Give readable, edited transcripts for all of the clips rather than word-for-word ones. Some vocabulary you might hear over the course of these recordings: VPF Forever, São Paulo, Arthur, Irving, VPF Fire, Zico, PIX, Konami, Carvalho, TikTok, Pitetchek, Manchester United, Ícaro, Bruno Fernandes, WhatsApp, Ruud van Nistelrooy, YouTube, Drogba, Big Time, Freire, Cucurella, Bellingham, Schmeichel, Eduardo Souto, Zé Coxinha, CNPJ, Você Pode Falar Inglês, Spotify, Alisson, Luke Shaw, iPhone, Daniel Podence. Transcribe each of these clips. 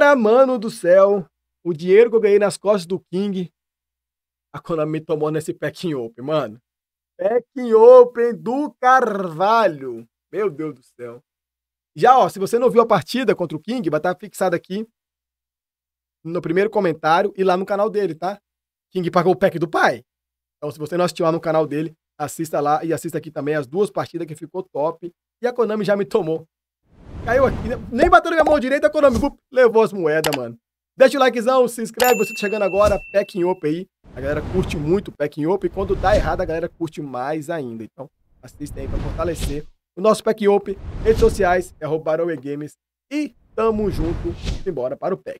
Cara, mano do céu, o dinheiro que eu ganhei nas costas do King, a Konami me tomou nesse packing open, mano. Packing open do Carvalho. Meu Deus do céu. Já, ó, se você não viu a partida contra o King, vai estar fixado aqui no primeiro comentário e lá no canal dele, tá? King pagou o pack do pai. Então, se você não assistiu lá no canal dele, assista lá e assista aqui também as duas partidas que ficou top. E a Konami já me tomou. Caiu aqui, né? Nem bateu na minha mão direita, a Konami levou as moedas, mano. Deixa o likezão, se inscreve, você tá chegando agora, packing up aí. A galera curte muito o packing up e quando dá errado, a galera curte mais ainda. Então, assistem aí pra fortalecer o nosso packing up. Redes sociais, é @baroegames e tamo junto, embora para o pack.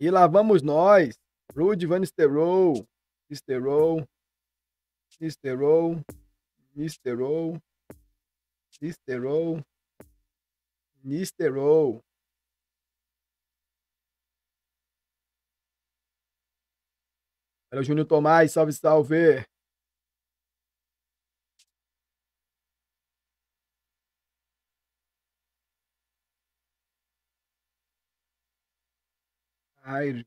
E lá vamos nós. Ruud van Nistelrooy. Nistelrooy. Olha o Júnior Tomás. Salve, salve. Ai.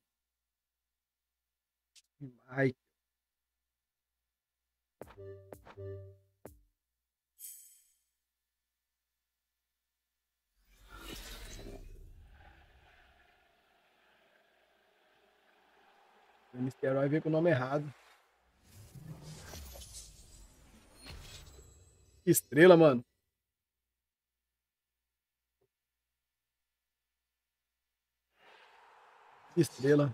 O Nistelrooy veio com o nome errado. Que estrela, mano. Estrela.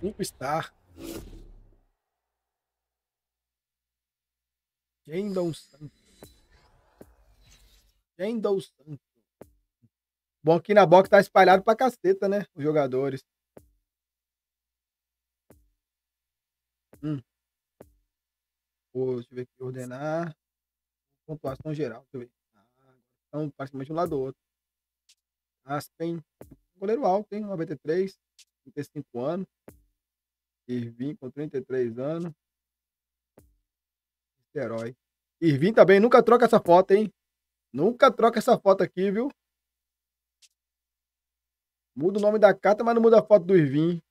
5 star. Jendon Santos. Bom, aqui na box tá espalhado pra caceta, né? Os jogadores. Pô, deixa eu ver aqui, ordenar. Pontuação geral, deixa eu ver. Então, praticamente um lado do outro. Aspen, goleiro alto, hein? 93, 35 anos. Irving com 33 anos. Nistelrooy. Irving também, nunca troca essa foto, hein? Nunca troca essa foto aqui, viu? Muda o nome da carta, mas não muda a foto do Irving.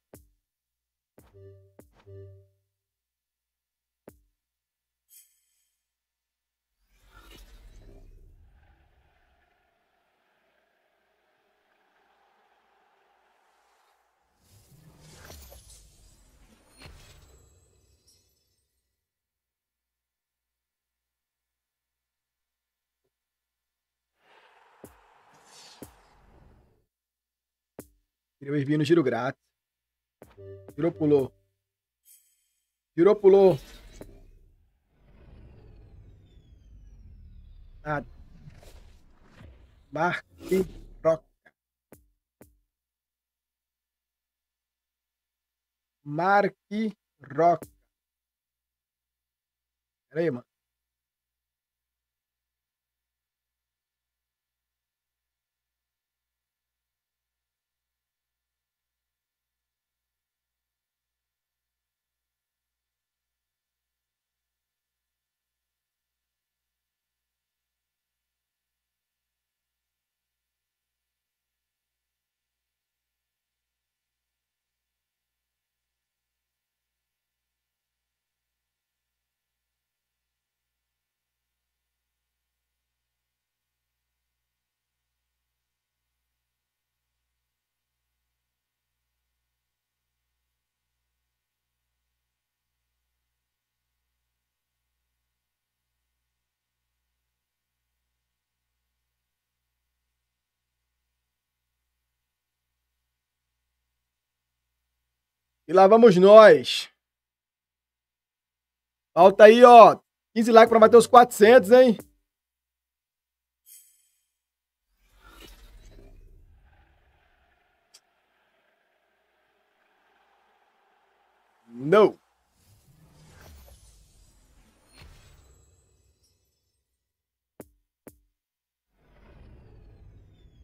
Eu vi no giro grátis. Girou, pulou. Girou, pulou. Nada. Marque, troca. Marque, roca. Pera aí, mano. E lá vamos nós. Falta aí, ó. 15 likes pra bater os 400, hein? Não.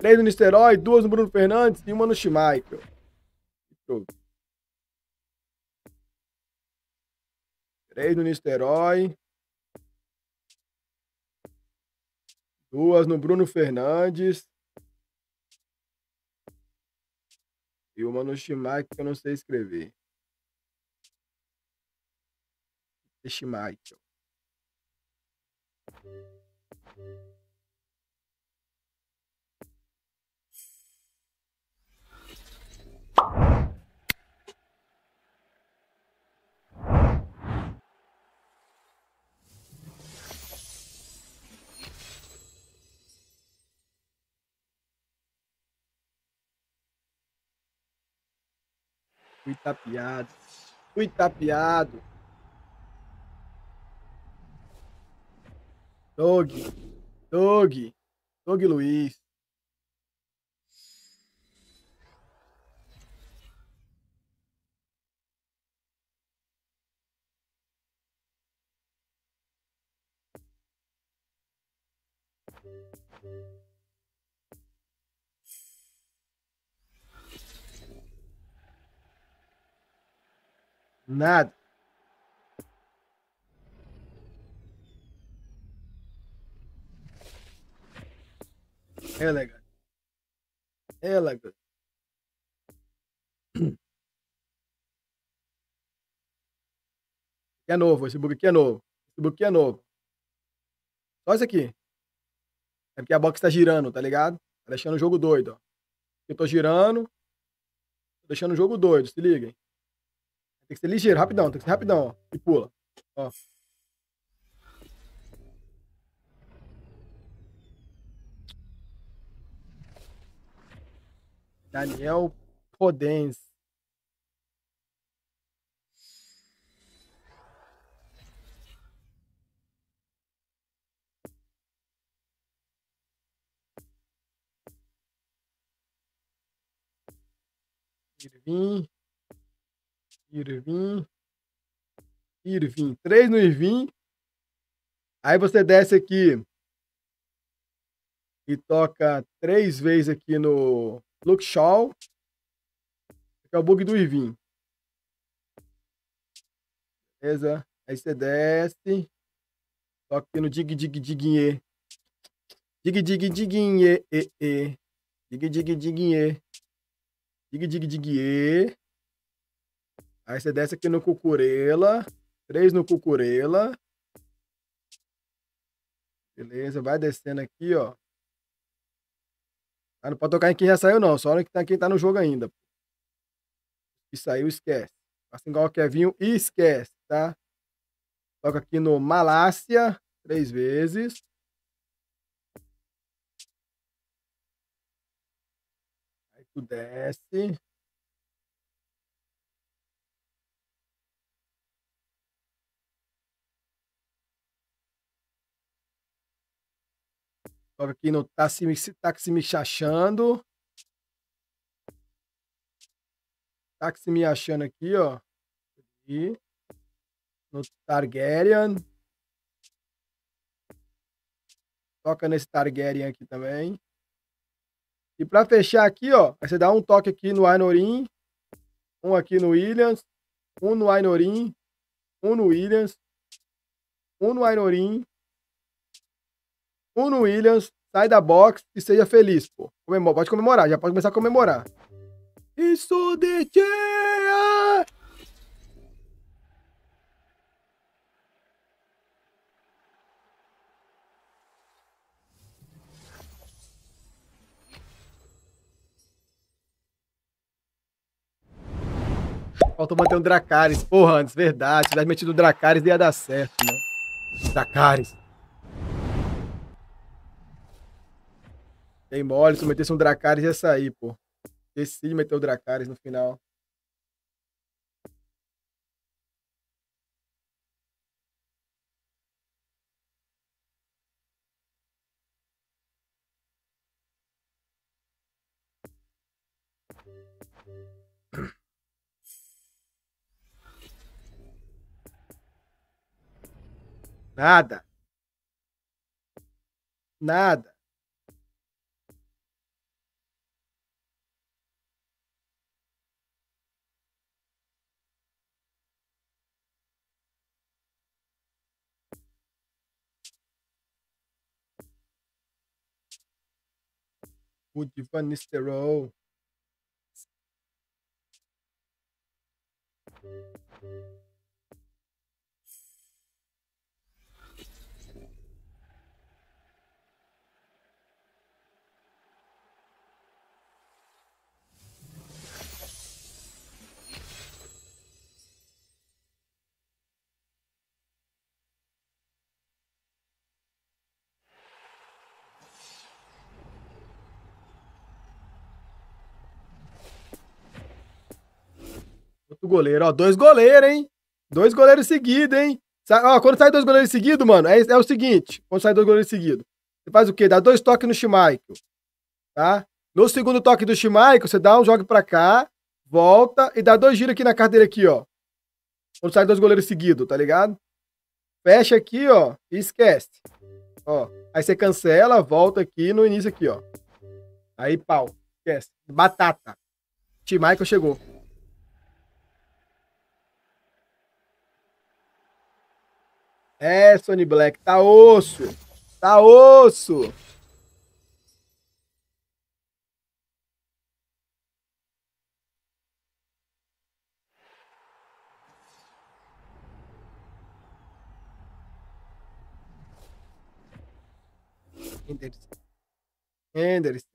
3 no Nistelrooy, 2 no Bruno Fernandes e 1 no Schmeichel. Show. 3 no Nistelrooy. 2 no Bruno Fernandes. E 1 no Schmeichel que eu não sei escrever. Schmeichel. Fui tapeado. Fui tapeado. Dog Luiz. Nada. Elegante. Elegante. É novo, esse bug aqui é novo. Esse bug aqui é novo. Só isso aqui. É porque a box tá girando, tá ligado? Tá deixando o jogo doido, ó. Eu tô girando. Tô deixando o jogo doido, se liguem. Tem que ser ligeiro, rapidão, tem que ser rapidão, ó. E pula. Ó. Daniel Podence. Irving. 3 no Irving. Aí você desce aqui e toca 3 vezes aqui no Luke Shaw. Que é o bug do Irving. Beleza? Aí você desce. Toca aqui no Dig-Dig-Diguinhe. Dig-Dig-Diguinhe. Dig-Dig-Diguinhe. Dig-Dig-Diguinhe. Aí você desce aqui no Cucurella. 3 no Cucurella. Beleza, vai descendo aqui, ó. Ah, não pode tocar em quem já saiu, não. Só em quem tá no jogo ainda. E saiu, esquece. Passa igual o Kevinho e esquece, tá? Toca aqui no Malásia. 3 vezes. Aí tu desce. Toca aqui no táxi me chachando. Táxi me achando aqui, ó. Aqui. No Targaryen. Toca nesse Targaryen aqui também. E pra fechar aqui, ó. Aí você dá um toque aqui no Ainorin. Um aqui no Williams. Um no Ainorin. Um no Williams. Um no Ainorin. Um no Williams, sai da box e seja feliz, pô. Pode comemorar, já pode começar a comemorar. Isso de dia! Faltou manter um Dracarys. Porra, antes, verdade. Se tivesse metido o Dracarys, ia dar certo, né? Dracarys. Tem mole, se eu metesse um Dracarys ia sair, pô. Decidi meter o Dracarys no final. Nada. Nada. Ruud van Nistelrooy. O goleiro, ó, dois goleiros, hein? Dois goleiros seguidos, hein? Ó, quando sai dois goleiros seguidos, mano, é o seguinte, quando sai dois goleiros seguidos, você faz o quê? Dá dois toques no Schmeichel, tá? No segundo toque do Schmeichel, você dá um jogo pra cá, volta e dá dois giros aqui na carteira aqui, ó. Quando sai dois goleiros seguidos, tá ligado? Fecha aqui, ó, e esquece. Ó, aí você cancela, volta aqui no início aqui, ó. Aí, pau, esquece. Batata. Schmeichel chegou. É, Sony Black, tá osso! Tá osso! Anderson. Anderson.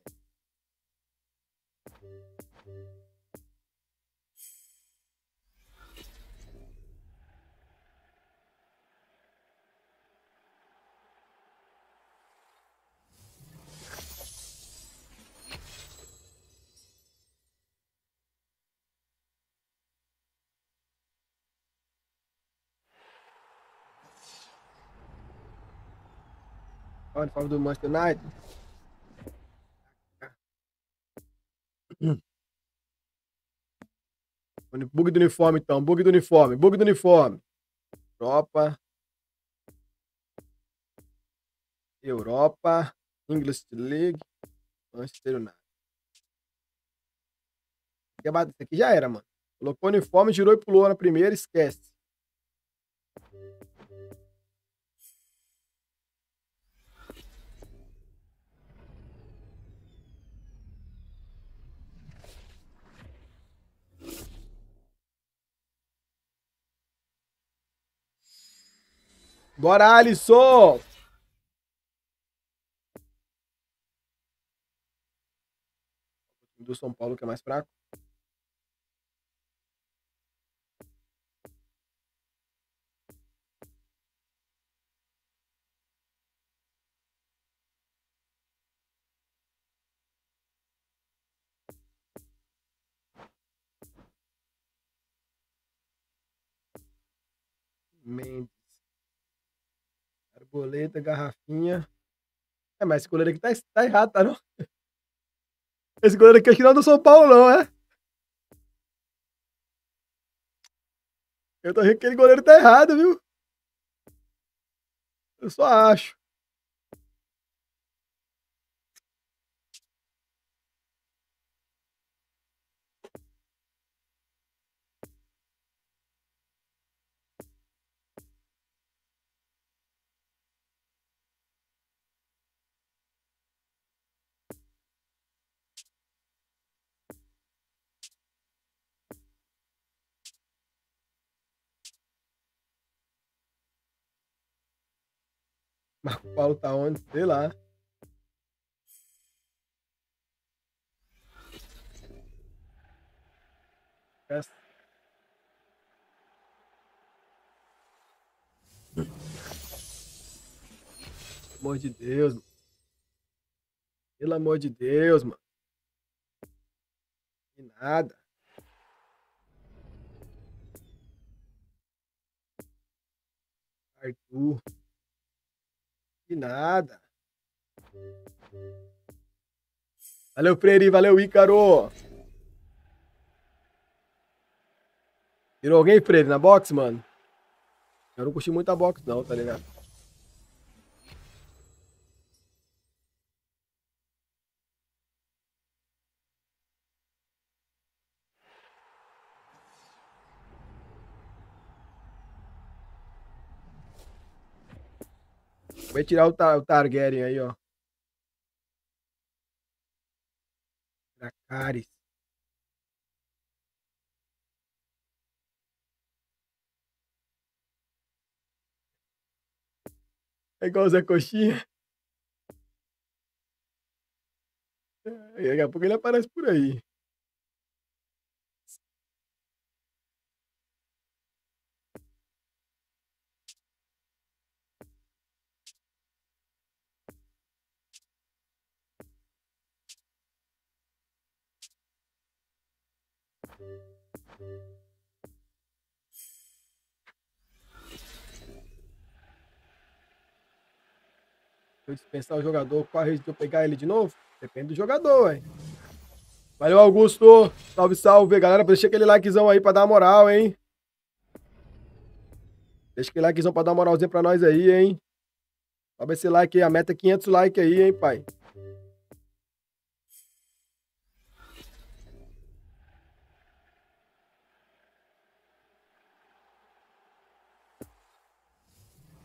Olha, fala do Manchester United. Bug do uniforme, então. Bug do uniforme. Bug do uniforme. Europa. Europa. English League. Manchester United. Isso aqui já era, mano. Colocou o uniforme, girou e pulou na primeira. Esquece. Bora, Alisson! Do São Paulo, que é mais fraco. Mendes. Goleta, garrafinha. É, mas esse goleiro aqui tá errado, tá não? Esse goleiro aqui acho que não é do São Paulo, não, é? Eu tô vendo que aquele goleiro tá errado, viu? Eu só acho. Marco Paulo tá onde? Sei lá. Pelo amor de Deus, mano. Pelo amor de Deus, mano. E nada. Arthur. De nada. Valeu, Freire. Valeu, Ícaro. Virou alguém, Freire, na box, mano? Eu não curti muito a box, não, tá ligado? Vai tirar o Targaryen aí, ó. Dracarys. É igual o Zé Coxinha. E daqui a pouco ele aparece por aí. Se eu dispensar o jogador, qual a risco de eu pegar ele de novo? Depende do jogador, hein? Valeu, Augusto! Salve, salve! Galera, deixa aquele likezão aí pra dar uma moral, hein? Deixa aquele likezão pra dar uma moralzinha pra nós aí, hein? Sobe esse like aí, a meta é 500 likes aí, hein, pai?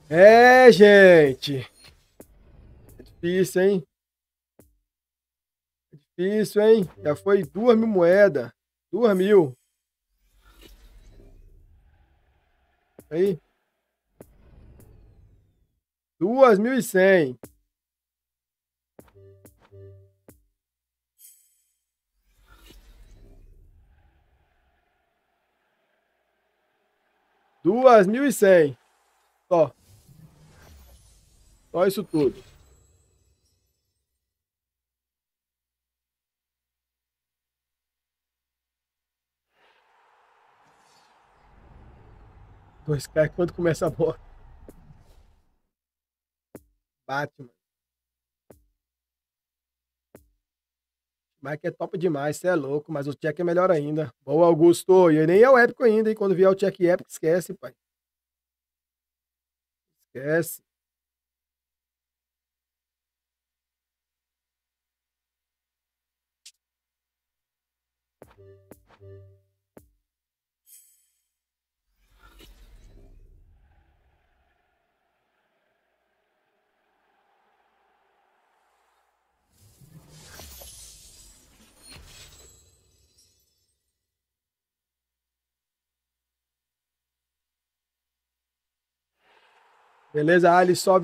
É, gente! É difícil, hein? É difícil, hein? Já foi 2.000 moedas. 2.000. Aí. 2.100. Só. Só isso tudo. Dois caras quando começa a bola. Batman. Mike é top demais, você é louco, mas o check é melhor ainda. Boa, Augusto. E nem é o épico ainda, hein? Quando vier o check épico, esquece, pai. Esquece. Beleza, Alisson.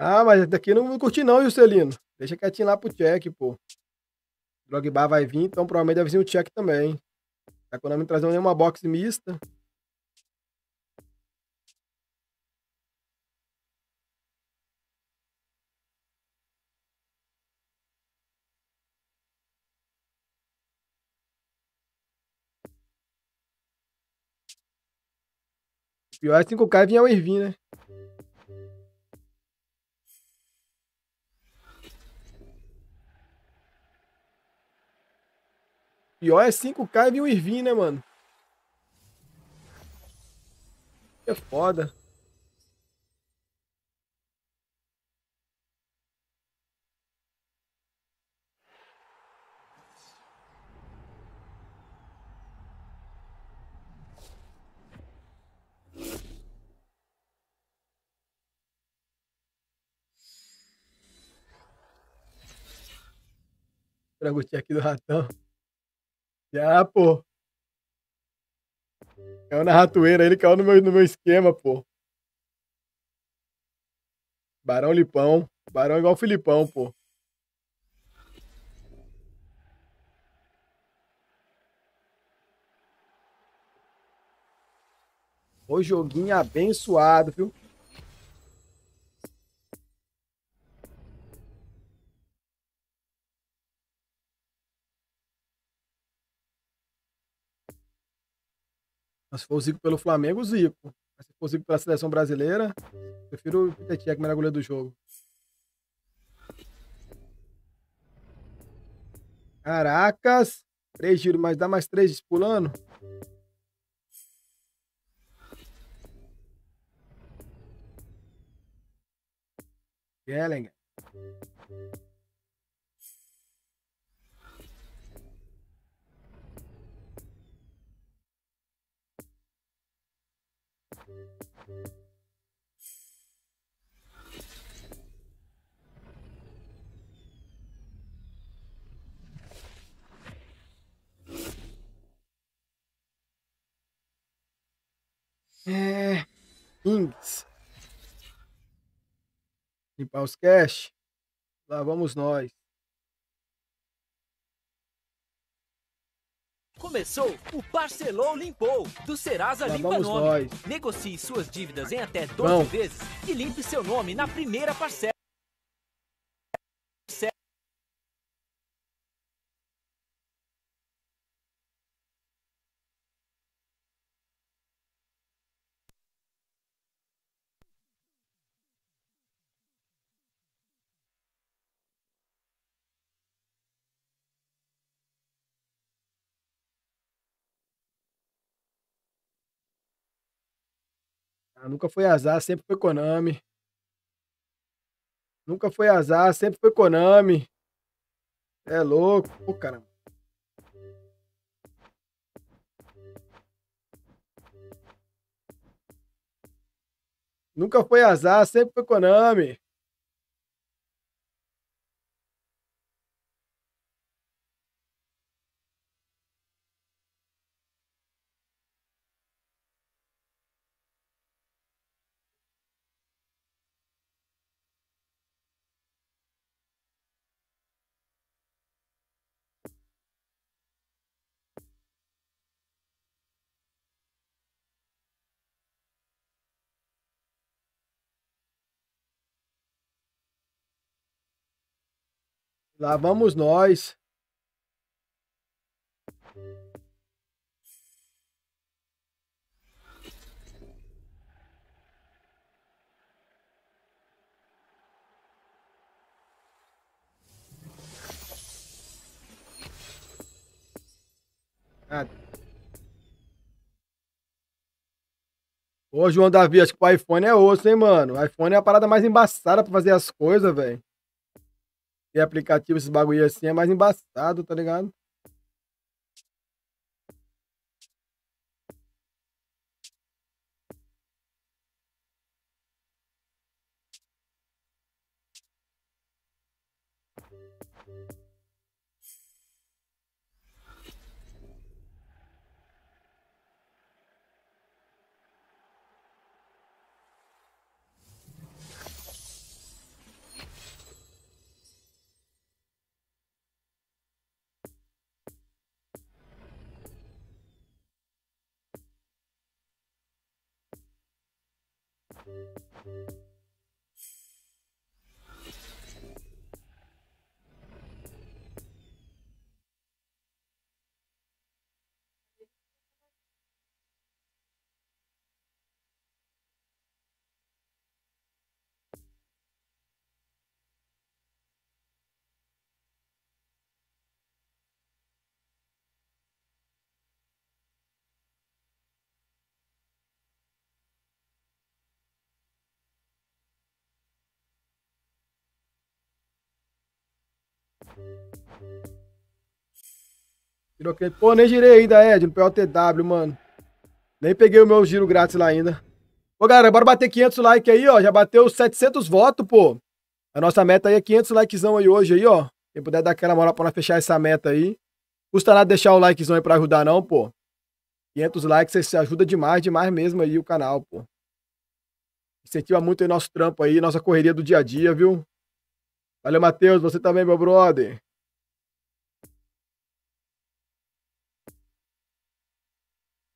Ah, mas daqui não curti não, Juscelino. Deixa quietinho lá pro check, pô. Drogba vai vir, então provavelmente deve vir um check também, hein? A Konami trazendo nenhuma box mista. O pior é 5K vinha o Irving, né? Pior é 5K e o Irving, né, mano? É foda. Tragutinho aqui do ratão. Já, pô. Caiu na ratoeira, ele caiu no meu esquema, pô. Barão Lipão. Barão é igual o Filipão, pô. Ô joguinho abençoado, viu? Se for o Zico pelo Flamengo, o Zico. Mas se possível pela seleção brasileira, prefiro o Pitetchek, melhor goleiro do jogo. Caracas! 3 giros, mas dá mais 3 pulando. Bellingham. Kings. Limpar os cash. Lá vamos nós. Começou, o parcelou, limpou. Do Serasa Limpa Nome. Nós. Negocie suas dívidas em até 12 vezes e limpe seu nome na primeira parcela. Nunca foi azar, sempre foi Konami. Nunca foi azar, sempre foi Konami. É louco. Pô, caramba. Nunca foi azar, sempre foi Konami. Lá vamos nós. Ô, João Davi, acho que o iPhone é osso, hein, mano? O iPhone é a parada mais embaçada pra fazer as coisas, velho. Ter aplicativo, esses bagulho assim é mais embaçado, tá ligado? Pô, nem girei ainda, Ed, no PLTW, mano. Nem peguei o meu giro grátis lá ainda. Pô, galera, bora bater 500 likes aí, ó. Já bateu 700 votos, pô. A nossa meta aí é 500 likezão aí hoje, aí, ó. Quem puder dar aquela moral pra nós fechar essa meta aí. Custa nada deixar o likezão aí pra ajudar, não, pô. 500 likes, você ajuda demais, demais mesmo aí o canal, pô. Incentiva muito aí nosso trampo aí, nossa correria do dia a dia, viu? Valeu, Matheus, você também, meu brother.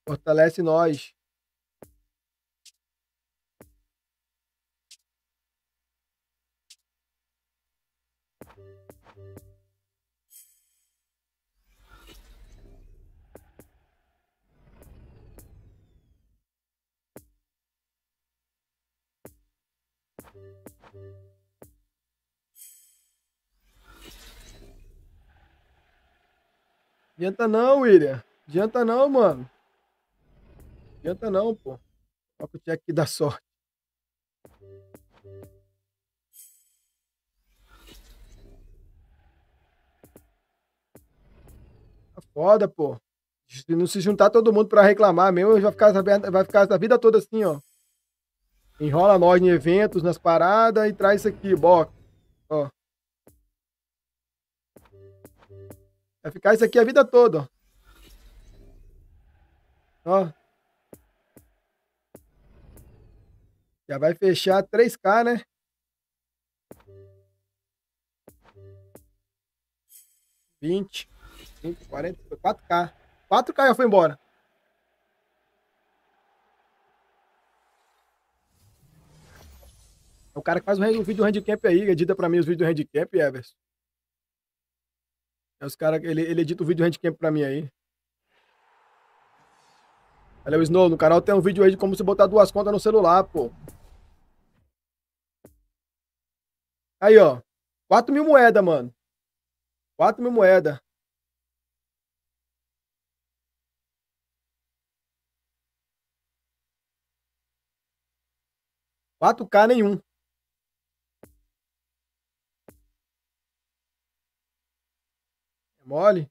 Fortalece nós. Adianta não, William. Adianta não, mano. Adianta não, pô. Só que eu tinha que dar sorte. Tá foda, pô. Se não se juntar todo mundo pra reclamar mesmo, vai ficar a vida toda assim, ó. Enrola nós em eventos, nas paradas e traz isso aqui, box. Ó. Vai ficar isso aqui a vida toda, ó. Ó. Já vai fechar 3K, né? $20, $40, $4K. 4K já foi embora. É o cara que faz um vídeo do handicap aí, edita pra mim os vídeos do handicap, Everson. É os cara, ele edita o vídeo do handicap pra mim aí. Valeu, Snow. No canal tem um vídeo aí de como você botar 2 contas no celular, pô. Aí, ó. 4.000 moedas, mano. 4.000 moedas. $4K nenhum. É mole?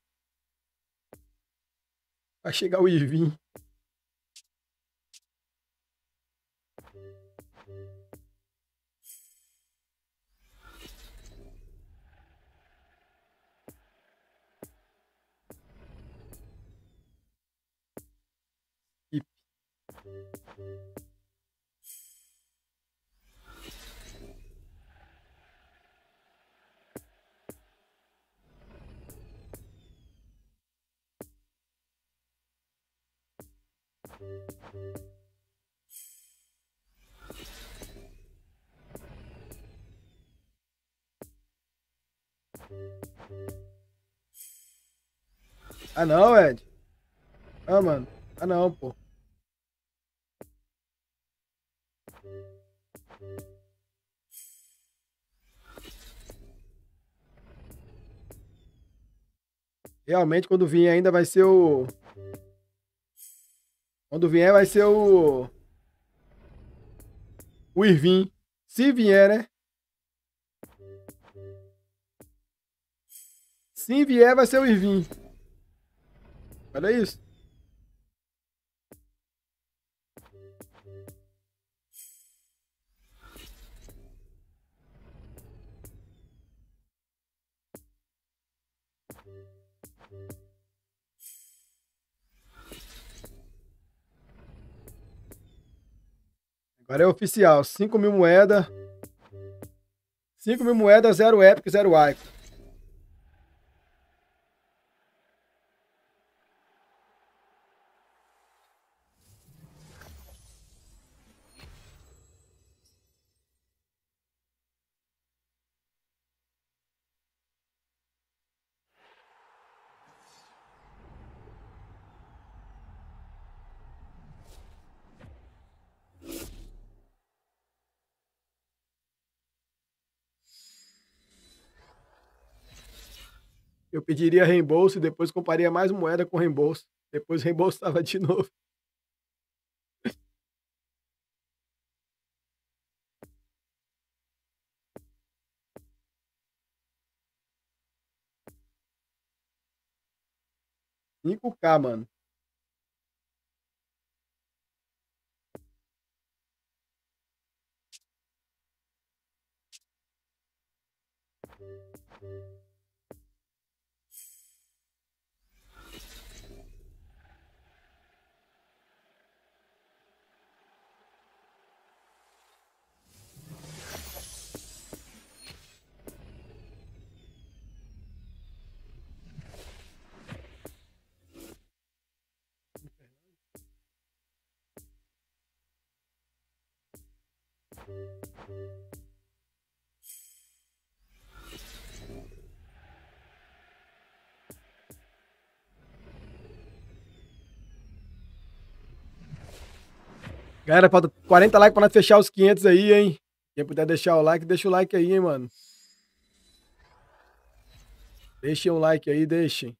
Vai chegar o Irving. Ah não, Ed. Ah, mano. Ah não, pô. Realmente quando vier ainda vai ser o... Quando vier vai ser o... O Irving. Se vier, né? Se vier vai ser o Irving. Olha isso. Agora é oficial, 5.000 moedas. 5.000 moedas, 0 épico, 0 aico. Eu pediria reembolso e depois compraria mais moeda com reembolso. Depois reembolsava de novo. $5K, mano. Galera, falta 40 likes pra nós fechar os 500 aí, hein? Quem puder deixar o like, deixa o like aí, hein, mano. Deixem o like aí, deixem.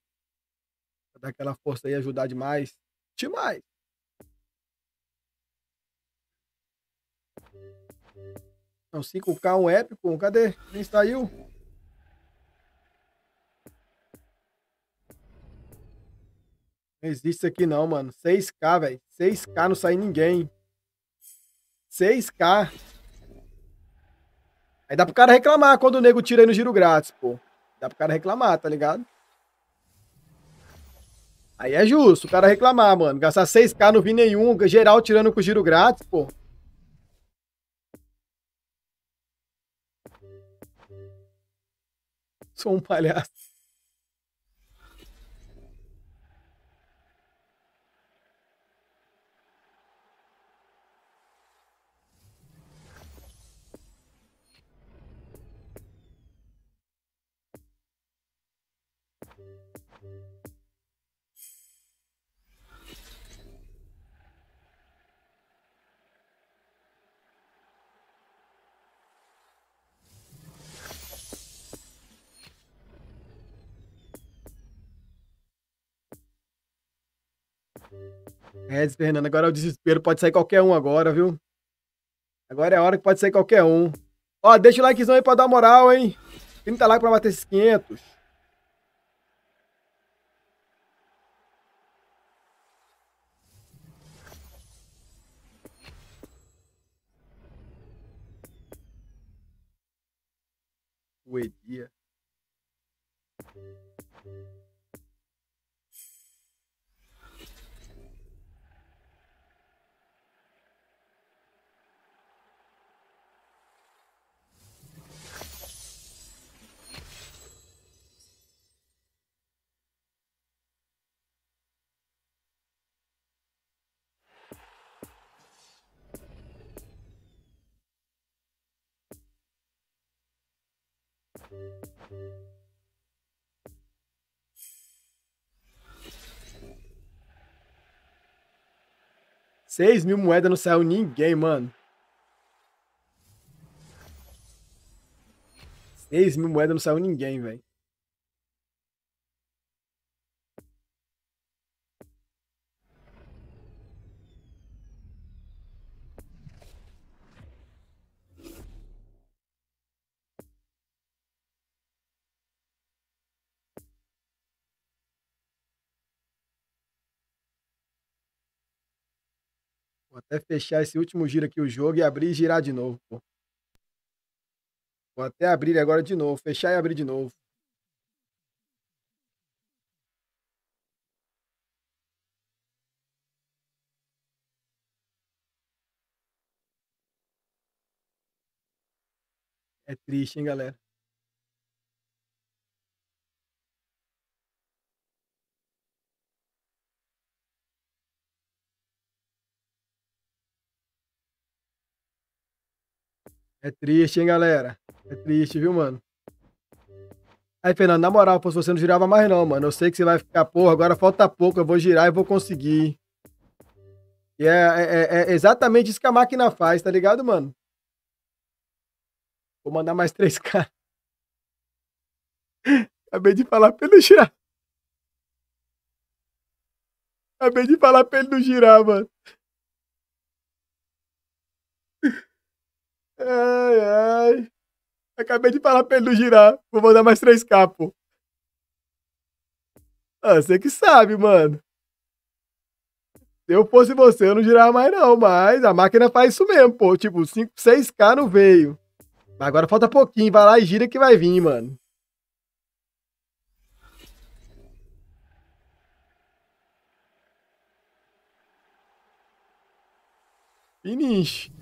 Pra dar aquela força aí, ajudar demais. Demais! Não, 5K, um épico. Cadê? Nem saiu. Não existe isso aqui não, mano. 6K, velho. 6K não sai ninguém. 6K. Aí dá pro cara reclamar quando o nego tira aí no giro grátis, pô. Dá pro cara reclamar, tá ligado? Aí é justo o cara reclamar, mano. Gastar 6K, não vi nenhum. Geral tirando com giro grátis, pô. Sou um palhaço. Regis Fernando, agora é o desespero, pode sair qualquer um agora, viu? Agora é a hora que pode sair qualquer um. Ó, deixa o likezão aí pra dar moral, hein? 30 likes pra bater esses 500. O Edia. Seis mil moedas não saiu ninguém, mano. 6 mil moedas não saiu ninguém, velho. Vou até fechar esse último giro aqui, o jogo, e abrir e girar de novo, pô. Vou até abrir agora de novo, fechar e abrir de novo. É triste, hein, galera? É triste, hein, galera? É triste, viu, mano? Aí, Fernando, na moral, pô, se você não girava mais não, mano. Eu sei que você vai ficar, porra, agora falta pouco, eu vou girar e vou conseguir. E é exatamente isso que a máquina faz, tá ligado, mano? Vou mandar mais 3K. Acabei de falar pra ele girar. Acabei de falar pra ele não girar, mano. Ai, ai. Acabei de falar pra ele não girar. Vou mandar mais 3K, pô. Ah, você que sabe, mano. Se eu fosse você, eu não girava mais não. Mas a máquina faz isso mesmo, pô. Tipo, 6K não veio. Mas agora falta pouquinho. Vai lá e gira que vai vir, mano. Finish.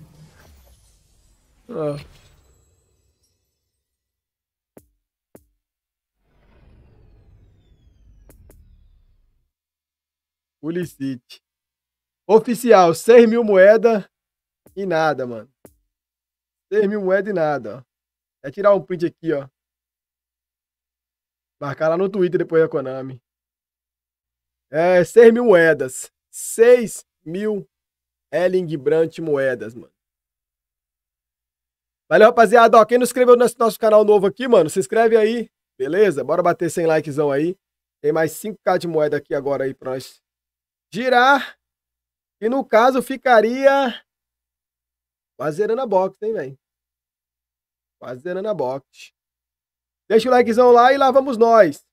Pulicite. Oficial, 6 mil moedas e nada, mano. 6 mil moedas e nada, ó. É tirar um print aqui, ó. Marcar lá no Twitter depois da Konami. É, 6 mil moedas. 6 mil Elling Brandt moedas, mano. Valeu, rapaziada. Ó, quem não inscreveu no nosso canal novo aqui, mano, se inscreve aí. Beleza? Bora bater 100 likezão aí. Tem mais 5K de moeda aqui agora aí pra nós girar. E no caso ficaria... quase zerando a box, hein, velho? Quase zerando a box. Deixa o likezão lá e lá vamos nós.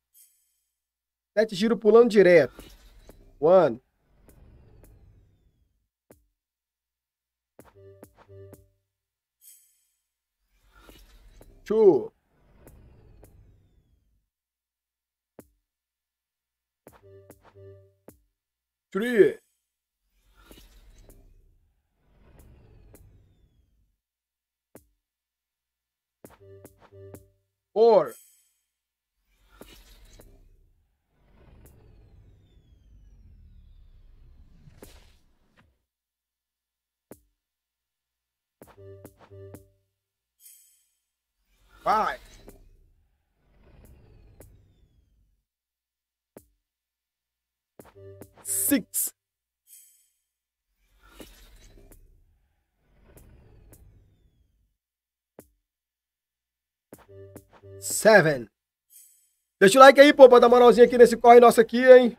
7 giros pulando direto. One. Two. Three. Four. Five. Six. Seven. Deixa o like aí, pô, pra dar uma moralzinha aqui nesse corre nosso aqui, hein?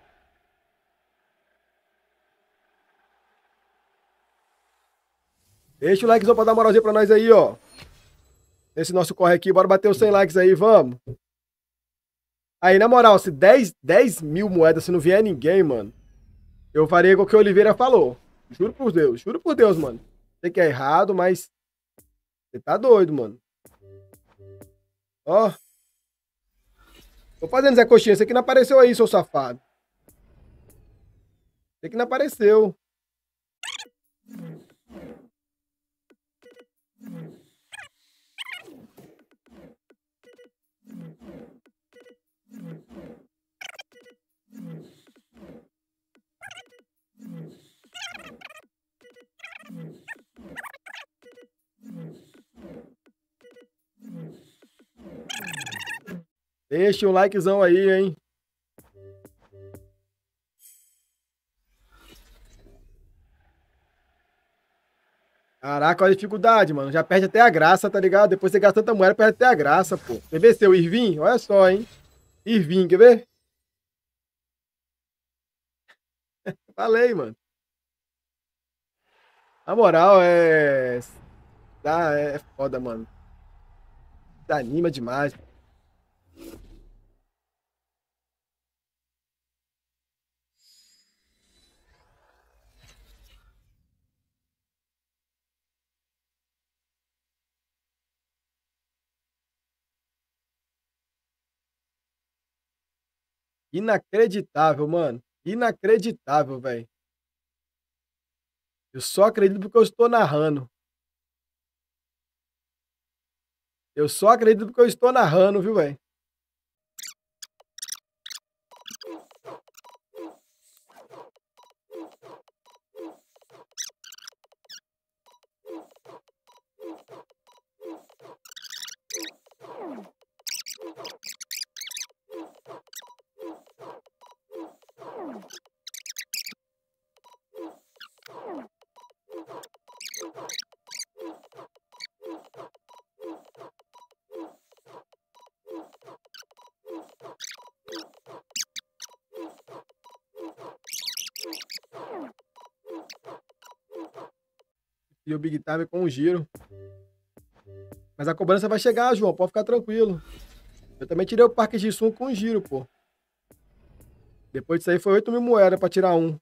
Deixa o likezão pra dar uma moralzinha pra nós aí, ó. Nesse nosso corre aqui, bora bater os 100 likes aí, vamos. Aí, na moral, se 10 mil moedas, se não vier ninguém, mano, eu faria igual que o Oliveira falou. Juro por Deus, mano. Sei que é errado, mas você tá doido, mano. Ó. Tô fazendo Zé Coxinha, você que não apareceu aí, seu safado. Você que não apareceu. Deixa um likezão aí, hein? Caraca, olha a dificuldade, mano. Já perde até a graça, tá ligado? Depois você gasta tanta moeda, perde até a graça, pô. Quer ver seu Irving? Olha só, hein? Irving, quer ver? Falei, mano. Na moral, é... ah, é foda, mano. Desanima demais, pô. Inacreditável, mano. Inacreditável, velho. Eu só acredito porque eu estou narrando. Eu só acredito porque eu estou narrando, viu, velho? E o Big Time com um giro. Mas a cobrança vai chegar, João. Pode ficar tranquilo. Eu também tirei o Park Jisun com um giro, pô. Depois disso aí foi 8 mil moedas pra tirar um.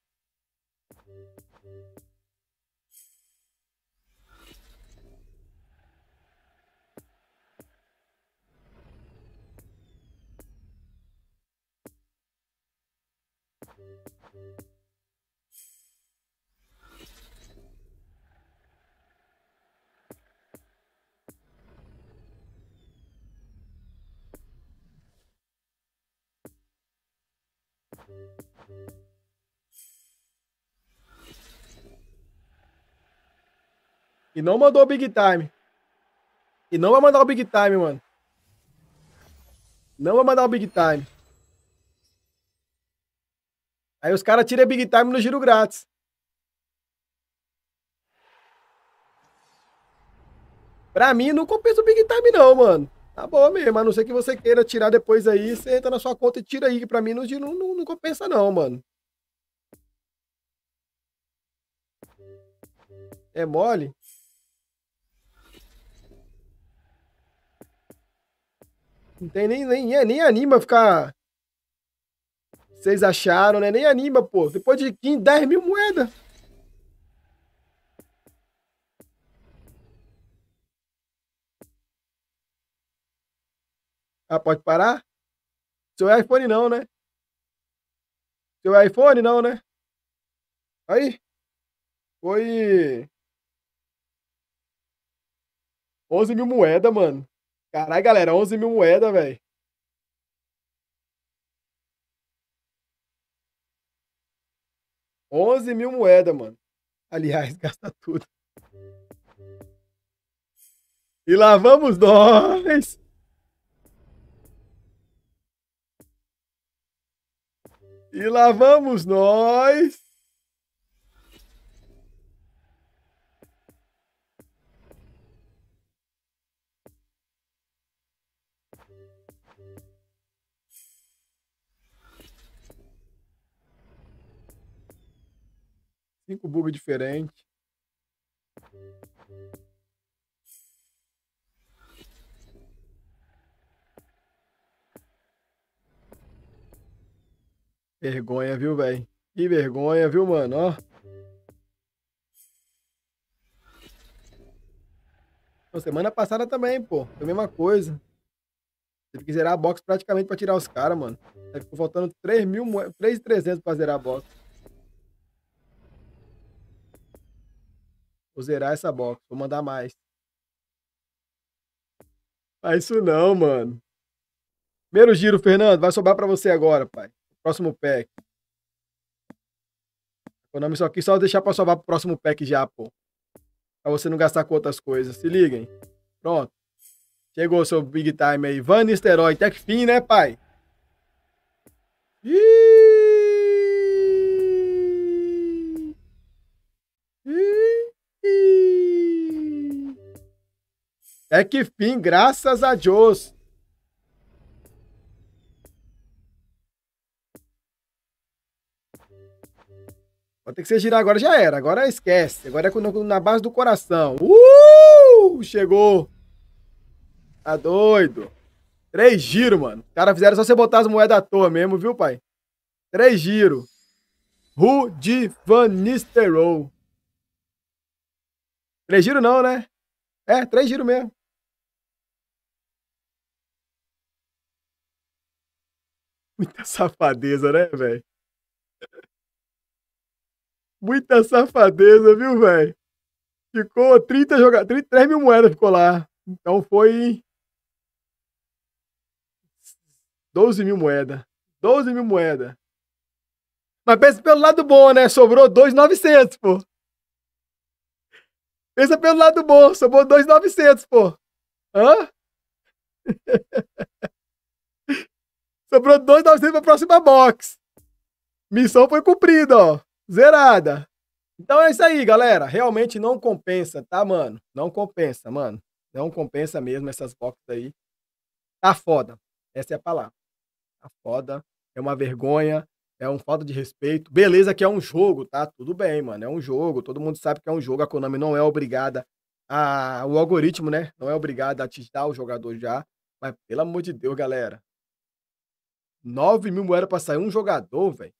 E não mandou o Big Time. E não vai mandar o Big Time, mano. Não vai mandar o Big Time. Aí os caras tiram Big Time no giro grátis. Pra mim, não compensa o Big Time não, mano. Tá bom mesmo, a não ser que você queira tirar depois aí, você entra na sua conta e tira aí, que pra mim não compensa não, mano. É mole? Não tem nem anima ficar... Vocês acharam, né? Nem anima, pô. Depois de 15, 10 mil moedas. Ah, pode parar? Seu iPhone não, né? Seu iPhone não, né? Aí. Foi... 11 mil moedas, mano. Caralho, galera, 11 mil moedas, velho. mano. Aliás, gasta tudo. E lá vamos nós. Cinco bugs diferentes. Vergonha, viu, velho? Que vergonha, viu, mano? Ó. Então, semana passada também, pô. Foi a mesma coisa. Teve que zerar a box praticamente pra tirar os caras, mano. Aí ficou faltando 3.300 pra zerar a box. Vou zerar essa box, vou mandar mais. Faz isso não, mano. Primeiro giro, Fernando. Vai sobrar pra você agora, pai. Próximo pack. O nome só quis só deixar pra sobrar pro próximo pack já, pô. Pra você não gastar com outras coisas. Se liguem. Pronto. Chegou o seu Big Time aí. Van Nistelrooy. Até que fim, né, pai? É que fim, graças a Deus. Vou ter que você girar agora, já era. Agora esquece. Agora é na base do coração. Chegou. Tá doido. 3 giros, mano. Os caras fizeram só você botar as moedas à toa mesmo, viu, pai? 3 giros. Ruud van Nistelrooy. 3 giros não, né? É, 3 giros mesmo. Muita safadeza, né, velho? Muita safadeza, viu, velho? Ficou 30 jogadores, 3 mil moedas ficou lá. Então foi 12 mil moedas. 12 mil moedas. Mas pensa pelo lado bom, né? Sobrou 2.900, pô. Pensa pelo lado bom, sobrou 2.900, pô. Hã? Sobrou 2.900 pra próxima box. Missão foi cumprida, ó. Zerada. Então é isso aí, galera. Realmente não compensa, tá, mano? Não compensa, mano. Não compensa mesmo essas boxes aí. Tá foda. Essa é a palavra. Tá foda. É uma vergonha. É um falta de respeito. Beleza que é um jogo, tá? Tudo bem, mano. É um jogo. Todo mundo sabe que é um jogo. A Konami não é obrigada a... O algoritmo, né? Não é obrigado a tirar o jogador já. Mas, pelo amor de Deus, galera. 9 mil moedas pra sair um jogador, velho.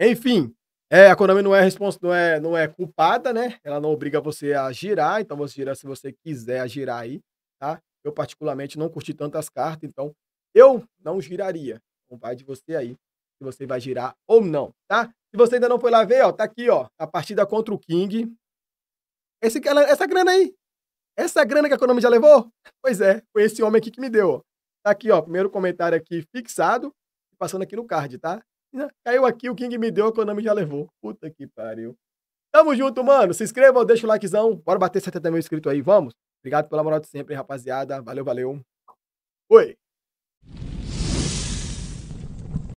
Enfim. A Konami não é culpada, né? Ela não obriga você a girar. Então, você gira se você quiser a girar aí, tá? Eu, particularmente, não curti tantas cartas. Então, eu não giraria. Então, vai de você aí. Se você vai girar ou não, tá? Se você ainda não foi lá ver, ó, tá aqui, ó, a partida contra o King. Essa grana aí, essa grana que a Konami já levou? Pois é, foi esse homem aqui que me deu, ó. Tá aqui, ó, primeiro comentário aqui fixado, passando aqui no card, tá? Caiu aqui, o King me deu, a Konami já levou. Puta que pariu. Tamo junto, mano. Se inscreva, deixa o likezão. Bora bater 70 mil inscritos aí, vamos? Obrigado pela moral de sempre, hein, rapaziada. Valeu, valeu. Fui.